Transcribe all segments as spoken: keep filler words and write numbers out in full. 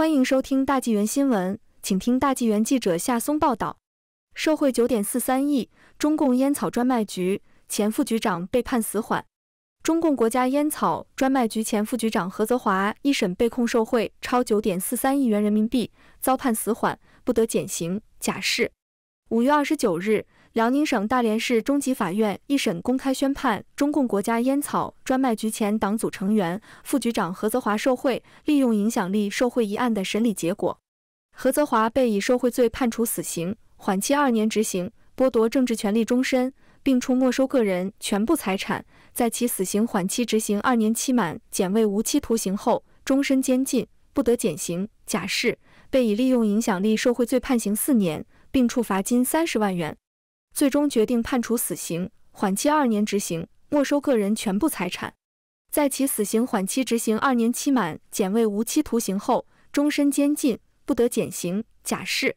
欢迎收听大纪元新闻，请听大纪元记者夏松报道。受贿 九点四三亿，中共烟草专卖局前副局长被判死缓。中共国家烟草专卖局前副局长何泽华一审被控受贿超 九点四三亿元人民币，遭判死缓，不得减刑、假释。五月二十九日，辽宁省大连市中级法院一审公开宣判中共国家烟草专卖局前党组成员、副局长何泽华受贿、利用影响力受贿一案的审理结果。何泽华被以受贿罪判处死刑，缓期二年执行，剥夺政治权利终身，并处没收个人全部财产。在其死刑缓期执行二年期满减为无期徒刑后，终身监禁，不得减刑、假释，被以利用影响力受贿罪判刑四年，并处罚金三十万元。最终决定判处死刑，缓期二年执行，没收个人全部财产。在其死刑缓期执行二年期满减为无期徒刑后，终身监禁，不得减刑、假释。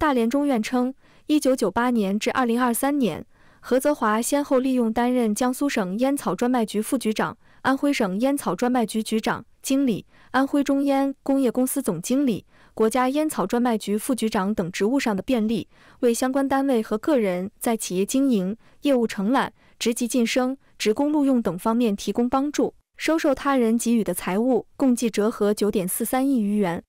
大连中院称，一九九八年至二零二三年，何泽华先后利用担任江苏省烟草专卖局副局长、安徽省烟草专卖局局长、经理、安徽中烟工业公司总经理、国家烟草专卖局副局长等职务上的便利，为相关单位和个人在企业经营、业务承揽、职级晋升、职工录用等方面提供帮助，收受他人给予的财物共计折合 九点四三亿余元。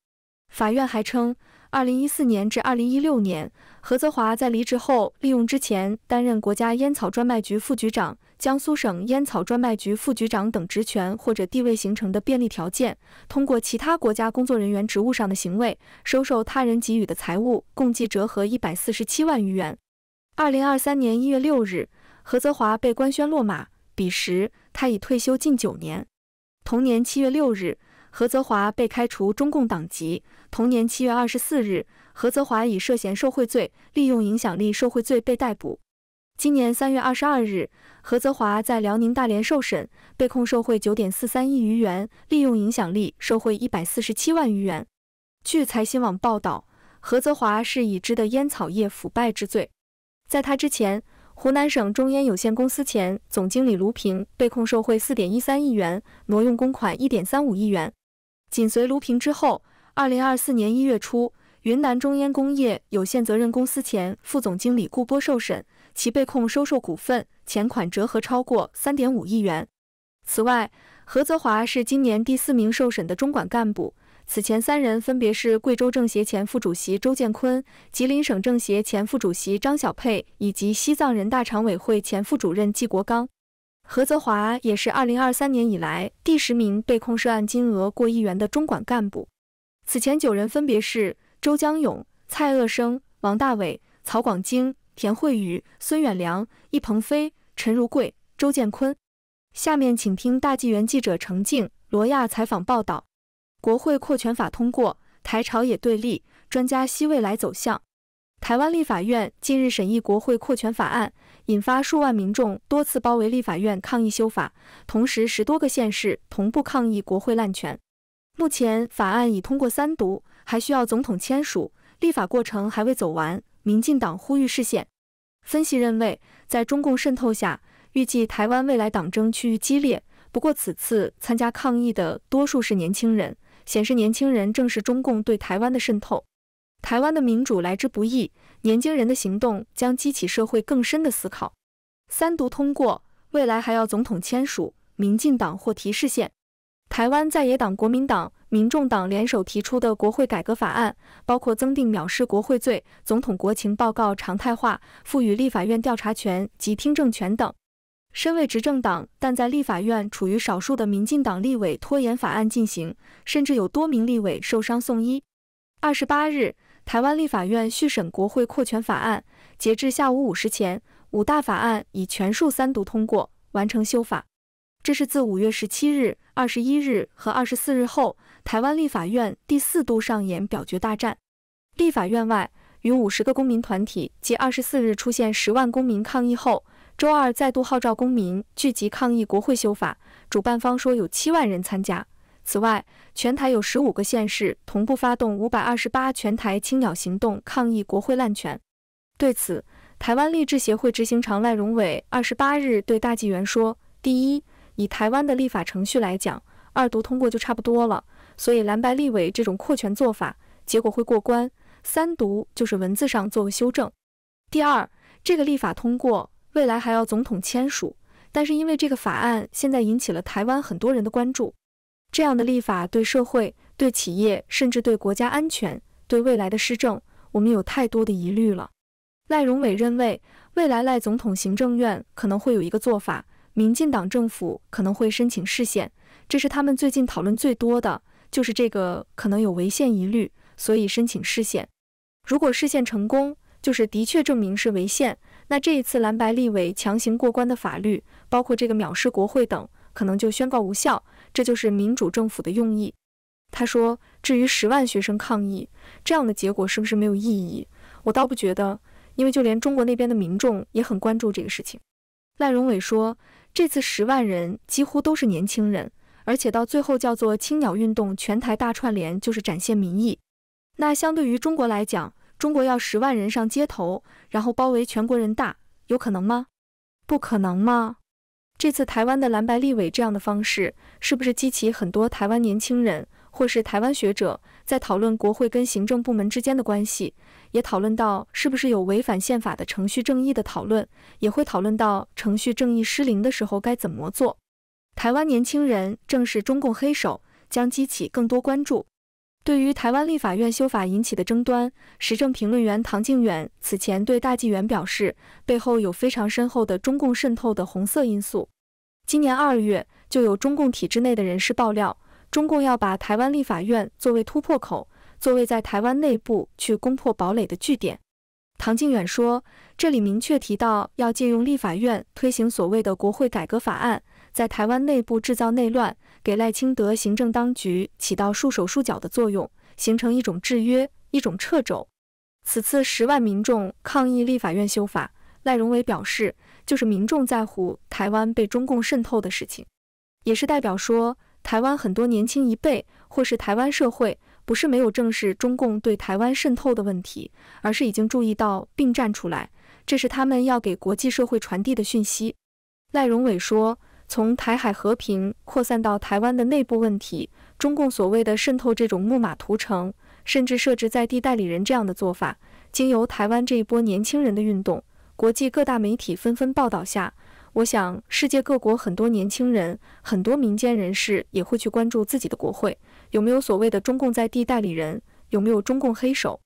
法院还称，二零一四年至二零一六年，何泽华在离职后利用之前担任国家烟草专卖局副局长、江苏省烟草专卖局副局长等职权或者地位形成的便利条件，通过其他国家工作人员职务上的行为，收受他人给予的财物共计折合一百四十七万余元。二零二三年一月六日，何泽华被官宣落马，彼时他已退休近九年。同年七月六日，何泽华被开除中共党籍。同年七月二十四日，何泽华以涉嫌受贿罪、利用影响力受贿罪被逮捕。今年三月二十二日，何泽华在辽宁大连受审，被控受贿 九点四三亿余元，利用影响力受贿一百四十七万余元。据财新网报道，何泽华是已知的烟草业腐败之最。在他之前，湖南省中烟有限公司前总经理卢平被控受贿 四点一三亿元，挪用公款 一点三五亿元。紧随卢平之后，二零二四年一月初，云南中烟工业有限责任公司前副总经理顾波受审，其被控收受股份，钱款折合超过 三点五亿元。此外，何泽华是今年第四名受审的中管干部，此前三人分别是贵州政协前副主席周建坤、吉林省政协前副主席张晓佩以及西藏人大常委会前副主任季国刚。何泽华也是二零二三年以来第十名被控涉案金额过亿元的中管干部。此前九人分别是周江勇、蔡锷生、王大伟、曹广京、田惠宇、孙远良、易鹏飞、陈如贵、周建坤。下面请听大纪元记者程静、罗亚采访报道。国会扩权法通过，台朝野对立，专家析未来走向。台湾立法院近日审议国会扩权法案，引发数万民众多次包围立法院抗议修法，同时十多个县市同步抗议国会滥权。目前法案已通过三读，还需要总统签署，立法过程还未走完，民进党呼吁释宪。分析认为，在中共渗透下，预计台湾未来党争趋于激烈，不过此次参加抗议的多数是年轻人，显示年轻人正是中共对台湾的渗透。台湾的民主来之不易，年轻人的行动将激起社会更深的思考。三读通过，未来还要总统签署，民进党或提释宪。台湾在野党国民党、民众党联手提出的国会改革法案，包括增订藐视国会罪、总统国情报告常态化、赋予立法院调查权及听证权等。身为执政党但在立法院处于少数的民进党立委拖延法案进行，甚至有多名立委受伤送医。二十八日，台湾立法院续审国会扩权法案，截至下午五时前，五大法案已全数三读通过，完成修法。这是自五月十七日、二十一日和二十四日后，台湾立法院第四度上演表决大战。立法院外，逾五十个公民团体继二十四日出现十万公民抗议后，周二再度号召公民聚集抗议国会修法，主办方说有七万人参加。此外，全台有十五个县市同步发动五二八全台青鸟行动抗议国会滥权。对此，台湾励志协会执行长赖荣伟二十八日对大纪元说：第一，以台湾的立法程序来讲，二读通过就差不多了，所以蓝白立委这种扩权做法，结果会过关。三读就是文字上做个修正。第二，这个立法通过，未来还要总统签署。但是因为这个法案现在引起了台湾很多人的关注，这样的立法对社会、对企业，甚至对国家安全、对未来的施政，我们有太多的疑虑了。赖荣伟认为，未来赖总统行政院可能会有一个做法，民进党政府可能会申请释宪，这是他们最近讨论最多的，就是这个可能有违宪疑虑，所以申请释宪。如果释宪成功，就是的确证明是违宪，那这一次蓝白立委强行过关的法律，包括这个藐视国会等，可能就宣告无效，这就是民主政府的用意。他说，至于十万学生抗议，这样的结果是不是没有意义？我倒不觉得。因为就连中国那边的民众也很关注这个事情。赖荣伟说，这次十万人几乎都是年轻人，而且到最后叫做青鸟运动全台大串联，就是展现民意。那相对于中国来讲，中国要十万人上街头，然后包围全国人大，有可能吗？不可能吗？这次台湾的蓝白立委这样的方式，是不是激起很多台湾年轻人或是台湾学者在讨论国会跟行政部门之间的关系，也讨论到是不是有违反宪法的程序正义的讨论，也会讨论到程序正义失灵的时候该怎么做。台湾年轻人正是中共黑手，将激起更多关注。对于台湾立法院修法引起的争端，时政评论员唐靖远此前对大纪元表示，背后有非常深厚的中共渗透的红色因素。今年二月，就有中共体制内的人士爆料，中共要把台湾立法院作为突破口，作为在台湾内部去攻破堡垒的据点。唐靖远说，这里明确提到要借用立法院推行所谓的国会改革法案，在台湾内部制造内乱，给赖清德行政当局起到束手束脚的作用，形成一种制约，一种掣肘。此次十万民众抗议立法院修法，赖荣伟表示，就是民众在乎台湾被中共渗透的事情，也是代表说台湾很多年轻一辈或是台湾社会不是没有正视中共对台湾渗透的问题，而是已经注意到并站出来，这是他们要给国际社会传递的讯息。赖荣伟说，从台海和平扩散到台湾的内部问题，中共所谓的渗透这种木马屠城，甚至设置在地代理人这样的做法，经由台湾这一波年轻人的运动，国际各大媒体纷纷报道下，我想世界各国很多年轻人，很多民间人士也会去关注自己的国会，有没有所谓的中共在地代理人，有没有中共黑手。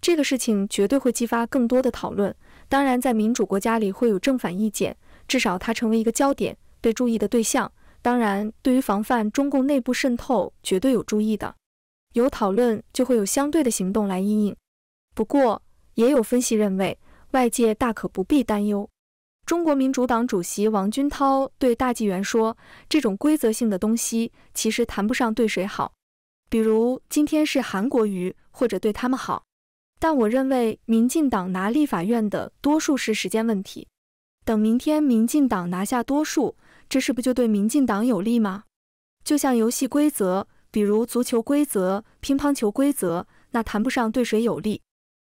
这个事情绝对会激发更多的讨论，当然在民主国家里会有正反意见，至少它成为一个焦点，被注意的对象。当然，对于防范中共内部渗透绝对有注意的。有讨论就会有相对的行动来因应。不过，也有分析认为，外界大可不必担忧。中国民主党主席王军涛对大纪元说，这种规则性的东西其实谈不上对谁好，比如今天是韩国瑜或者对他们好，但我认为民进党拿立法院的多数是时间问题，等明天民进党拿下多数，这是不就对民进党有利吗？就像游戏规则，比如足球规则、乒乓球规则，那谈不上对谁有利。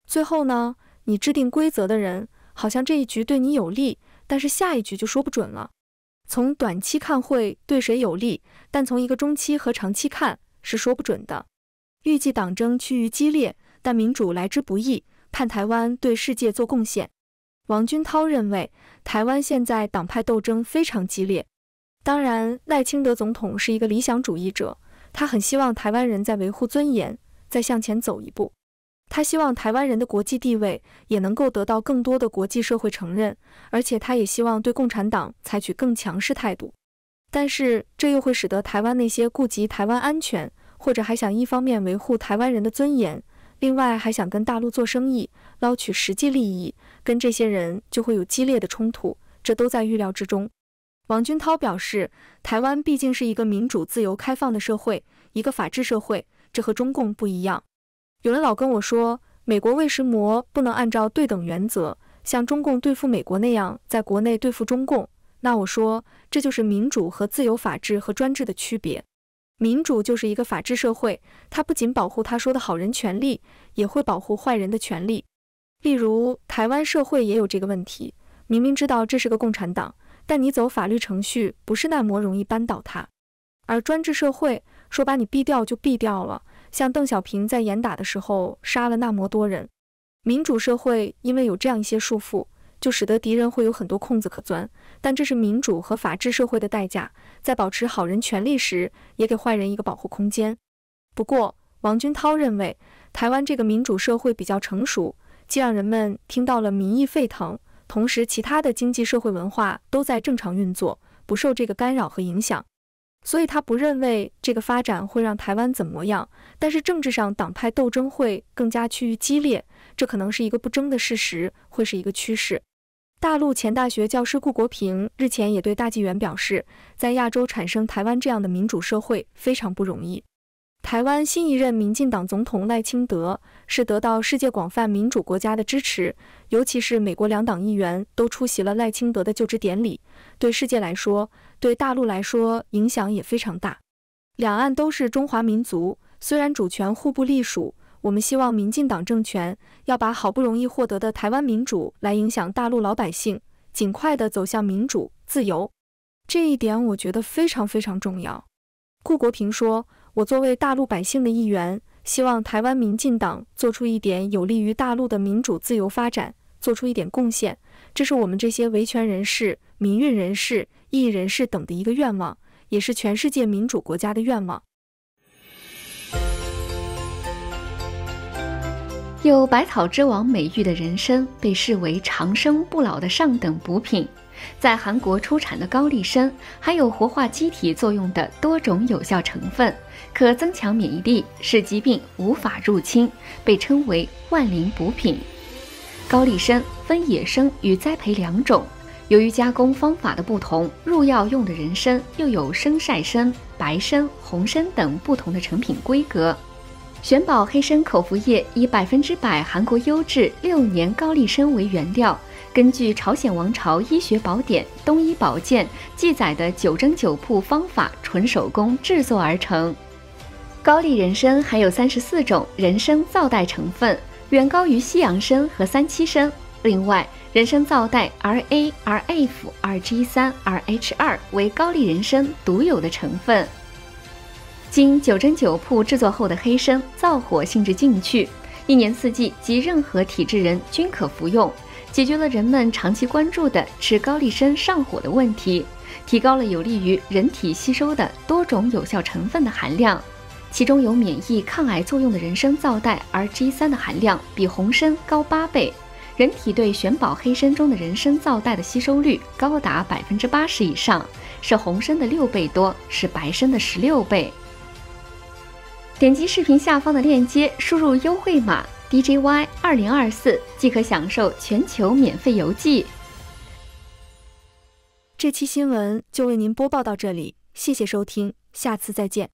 最后呢，你制定规则的人好像这一局对你有利，但是下一局就说不准了。从短期看会对谁有利，但从一个中期和长期看是说不准的。预计党争趋于激烈，但民主来之不易，盼台湾对世界做贡献。王军涛认为，台湾现在党派斗争非常激烈。当然，赖清德总统是一个理想主义者，他很希望台湾人在维护尊严，再向前走一步。他希望台湾人的国际地位也能够得到更多的国际社会承认，而且他也希望对共产党采取更强势态度。但是这又会使得台湾那些顾及台湾安全，或者还想一方面维护台湾人的尊严，另外还想跟大陆做生意，捞取实际利益，跟这些人就会有激烈的冲突，这都在预料之中。王军涛表示，台湾毕竟是一个民主、自由、开放的社会，一个法治社会，这和中共不一样。有人老跟我说，美国为什么不能按照对等原则，像中共对付美国那样，在国内对付中共？那我说，这就是民主和自由、法治和专制的区别。民主就是一个法治社会，它不仅保护他说的好人权利，也会保护坏人的权利。例如，台湾社会也有这个问题，明明知道这是个共产党，但你走法律程序不是那么容易扳倒他。而专制社会说把你毙掉就毙掉了。像邓小平在严打的时候杀了那么多人。民主社会因为有这样一些束缚，就使得敌人会有很多空子可钻，但这是民主和法治社会的代价，在保持好人权利时，也给坏人一个保护空间。不过，王军涛认为，台湾这个民主社会比较成熟，既让人们听到了民意沸腾，同时其他的经济社会文化都在正常运作，不受这个干扰和影响。 所以他不认为这个发展会让台湾怎么样，但是政治上党派斗争会更加趋于激烈，这可能是一个不争的事实，会是一个趋势。大陆前大学教师顾国平日前也对大纪元表示，在亚洲产生台湾这样的民主社会非常不容易。台湾新一任民进党总统赖清德是得到世界广泛民主国家的支持，尤其是美国两党议员都出席了赖清德的就职典礼，对世界来说。 对大陆来说，影响也非常大。两岸都是中华民族，虽然主权互不隶属，我们希望民进党政权要把好不容易获得的台湾民主来影响大陆老百姓，尽快的走向民主自由。这一点我觉得非常非常重要。顾国平说：“我作为大陆百姓的一员，希望台湾民进党做出一点有利于大陆的民主自由发展，做出一点贡献。这是我们这些维权人士、民运人士。” 异议人士等的一个愿望，也是全世界民主国家的愿望。有“百草之王”美誉的人参被视为长生不老的上等补品，在韩国出产的高丽参含有活化机体作用的多种有效成分，可增强免疫力，使疾病无法入侵，被称为万灵补品。高丽参分野生与栽培两种。 由于加工方法的不同，入药用的人参又有生晒参、白参、红参等不同的成品规格。玄宝黑参口服液以百分之百韩国优质六年高丽参为原料，根据朝鲜王朝医学宝典《东医宝鉴》记载的九蒸九曝方法纯手工制作而成。高丽人参含有三十四种人参皂苷成分，远高于西洋参和三七参。另外， 人参皂苷 R A、R F、R G 三、R H 二为高丽人参独有的成分。经九蒸九曝制作后的黑参，燥火性质进去，一年四季及任何体质人均可服用，解决了人们长期关注的吃高丽参上火的问题，提高了有利于人体吸收的多种有效成分的含量。 其中有免疫抗癌作用的人参皂苷 R G 三的含量比红参高八倍。 人体对玄宝黑参中的人参皂苷的吸收率高达 百分之八十 以上，是红参的六倍多，是白参的十六倍。点击视频下方的链接，输入优惠码 D J Y 二零二四， 即可享受全球免费邮寄。这期新闻就为您播报到这里，谢谢收听，下次再见。